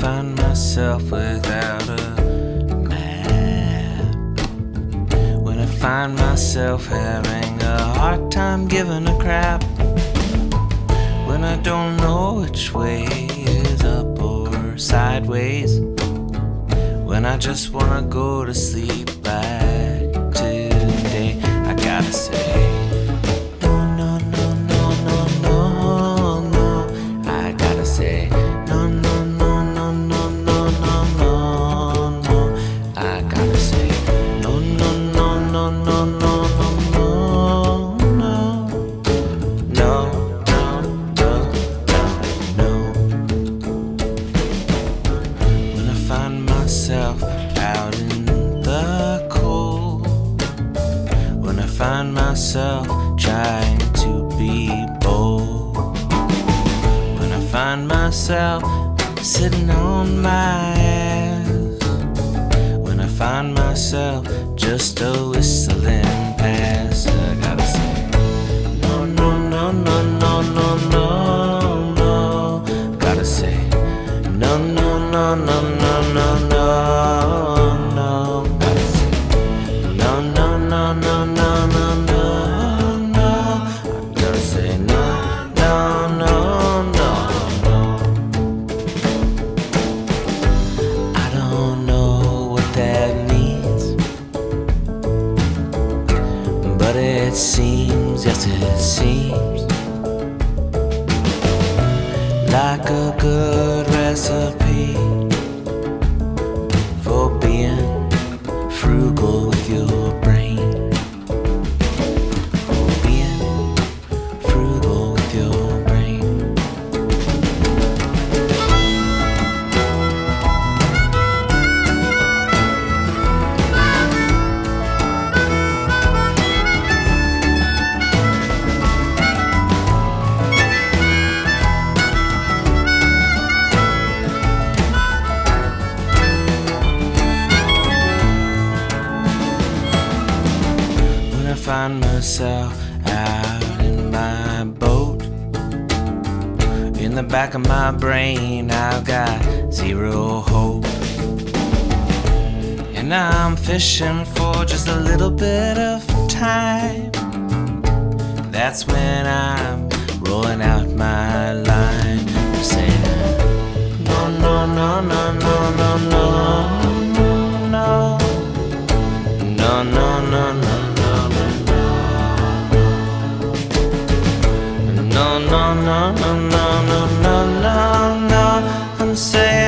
find myself without a map. When I find myself having a hard time giving a crap. When I don't know which way is up or sideways. When I just wanna go to sleep like today, I gotta say. Out in the cold, when I find myself trying to be bold, when I find myself sitting on my ass, when I find myself just a whistling past, I gotta say, no, no, no, no, no, no, no, no, gotta say, no, no, no, no, no, no, no. But it seems, yes it seems, like a good recipe for being frugal with your brain. Being frugal with your brain. When I find myself out in my boat, in the back of my brain I've got zero hope, and I'm fishing for just a little bit of time. That's when I'm rolling out my line, saying no, no, no, no, no, no, no, no, no, no, no, no. No, no, no, no, no, no, no, no, I'm saying.